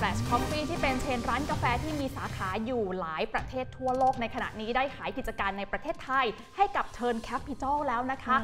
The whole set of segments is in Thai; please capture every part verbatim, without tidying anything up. Flash Coffee ที่เป็นเชนร้านกาแฟที่มีสาขาอยู่หลายประเทศทั่วโลกในขณะนี้ได้ขายกิจการในประเทศไทยให้กับ Turn Capital แล้วนะคะ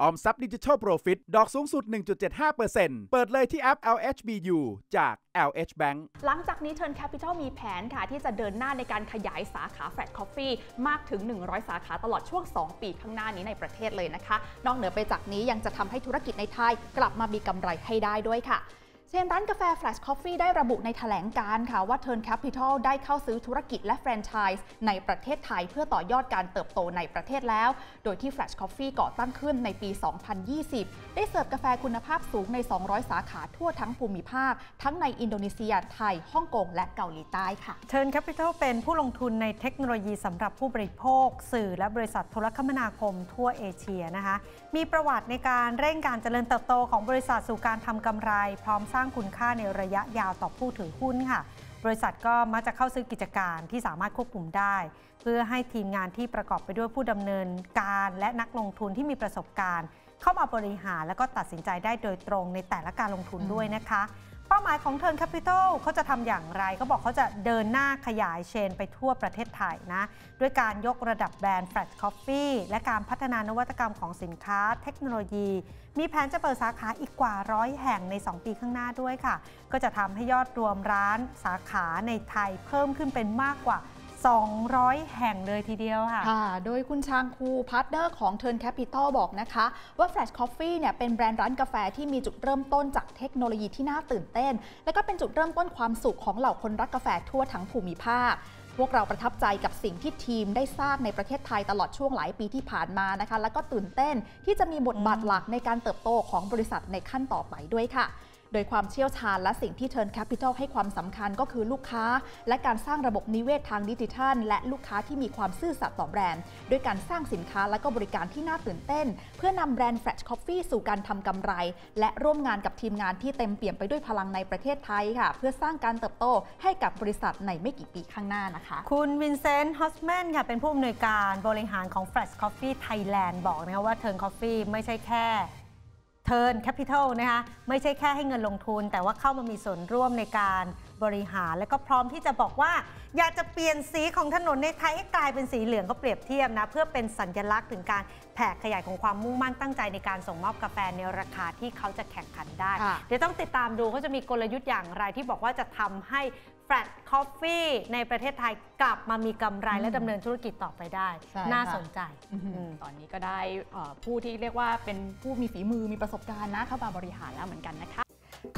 ออมทรัพย์ดิจิทัลโปรฟิตดอกสูงสุด หนึ่งจุดเจ็ดห้าเปอร์เซ็นต์ เปิดเลยที่แอป แอล เอช บี ยู จาก แอล เอช Bank หลังจากนี้ Turn Capital มีแผนค่ะที่จะเดินหน้าในการขยายสาขา Flash Coffee มากถึงหนึ่งร้อยสาขาตลอดช่วงสองปีข้างหน้านี้ในประเทศเลยนะคะนอกเหนือไปจากนี้ยังจะทำให้ธุรกิจในไทยกลับมามีกำไรให้ได้ด้วยค่ะเชนร้านกาแฟ Flash Coffee ได้ระบุในแถลงการณ์ค่ะว่า Turn Capital ได้เข้าซื้อธุรกิจและแฟรนไชส์ในประเทศไทยเพื่อต่อยอดการเติบโตในประเทศแล้วโดยที่ Flash Coffee ก่อตั้งขึ้นในปี สองพันยี่สิบ ได้เสิร์ฟกาแฟคุณภาพสูงในสองร้อยสาขาทั่วทั้งภูมิภาคทั้งในอินโดนีเซียไทยฮ่องกงและเกาหลีใต้ค่ะ Turn Capital เป็นผู้ลงทุนในเทคโนโลยีสำหรับผู้บริโภคสื่อและบริษัทโทรคมนาคมทั่วเอเชียนะคะมีประวัติในการเร่งการเจริญเติบโตของบริษัทสู่การทำกำไรพร้อมสร้างคุณค่าในระยะยาวต่อผู้ถือหุ้นค่ะบริษัทก็มักจะเข้าซื้อกิจการที่สามารถควบคุมได้เพื่อให้ทีมงานที่ประกอบไปด้วยผู้ดำเนินการและนักลงทุนที่มีประสบการณ์เข้ามาบริหารและก็ตัดสินใจได้โดยตรงในแต่ละการลงทุนด้วยนะคะเป้าหมายของ Turn Capital เขาจะทำอย่างไรเขาบอกเขาจะเดินหน้าขยายเชนไปทั่วประเทศไทยนะด้วยการยกระดับแบรนด์ Flash Coffee และการพัฒนานวัตกรรมของสินค้าเทคโนโลยีมีแผนจะเปิดสาขาอีกกว่าร้อยแห่งในสองปีข้างหน้าด้วยค่ะก็จะทำให้ยอดรวมร้านสาขาในไทยเพิ่มขึ้นเป็นมากกว่าสองร้อยแห่งเลยทีเดียวค่ะโดยคุณชางคูพาร์ทเนอร์ของ Turn Capital บอกนะคะว่า Flash Coffee เนี่ยเป็นแบรนด์ร้านกาแฟที่มีจุดเริ่มต้นจากเทคโนโลยีที่น่าตื่นเต้นและก็เป็นจุดเริ่มต้นความสุขของเหล่าคนรักกาแฟทั่วทั้งภูมิภาคพวกเราประทับใจกับสิ่งที่ทีมได้สร้างในประเทศไทยตลอดช่วงหลายปีที่ผ่านมานะคะและก็ตื่นเต้นที่จะมีบทบาทหลักในการเติบโตของบริษัทในขั้นต่อไปด้วยค่ะโดยความเชี่ยวชาญและสิ่งที่ Turn Capital ให้ความสำคัญก็คือลูกค้าและการสร้างระบบนิเวศ ท, ทางดิจิทัลและลูกค้าที่มีความซื่อสัตย์ต่อแบรนด์ด้วยการสร้างสินค้าและก็บริการที่น่าตื่นเต้นเพื่อนำแบรนด์ Flash Coffee สู่การทำกำไรและร่วมงานกับทีมงานที่เต็มเปี่ยมไปด้วยพลังในประเทศไทยค่ะเพื่อสร้างการเติบโตให้กับบริษัทในไม่กี่ปีข้างหน้านะคะคุณวินเซนต์ฮอสแมนค่ะเป็นผู้อำนวยการบริหารของ Flash Coffee Thailand บอกนะคะว่า Turn Coffee ไม่ใช่แค่Turn Capital นะคะไม่ใช่แค่ให้เงินลงทุนแต่ว่าเข้ามามีส่วนร่วมในการบริหารและก็พร้อมที่จะบอกว่าอยากจะเปลี่ยนสีของถนนในไทยให้กลายเป็นสีเหลืองก็เปรียบเทียบนะเพื่อเป็นสัญลักษณ์ถึงการแผ่ขยายของความมุ่งมั่นตั้งใจในการส่งมอบกาแฟในราคาที่เขาจะแข่งขันได้เดี๋ยวต้องติดตามดูเขาจะมีกลยุทธ์อย่างไรที่บอกว่าจะทำให้Flash Coffee ในประเทศไทยกลับมามีกำไรและดำเนินธุรกิจต่อไปได้น่าสนใจตอนนี้ก็ได้ผู้ที่เรียกว่าเป็นผู้มีฝีมือมีประสบการณ์นะเข้ามาบริหารแล้วเหมือนกันนะคะ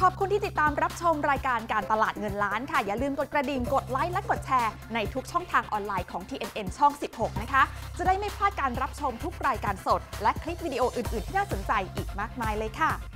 ขอบคุณที่ติดตามรับชมรายการการตลาดเงินล้านค่ะอย่าลืมกดกระดิ่งกดไลค์และกดแชร์ในทุกช่องทางออนไลน์ของ ที เอ็น เอ็น ช่อง สิบหก นะคะจะได้ไม่พลาดการรับชมทุกรายการสดและคลิปวิดีโออื่นๆที่น่าสนใจอีกมากมายเลยค่ะ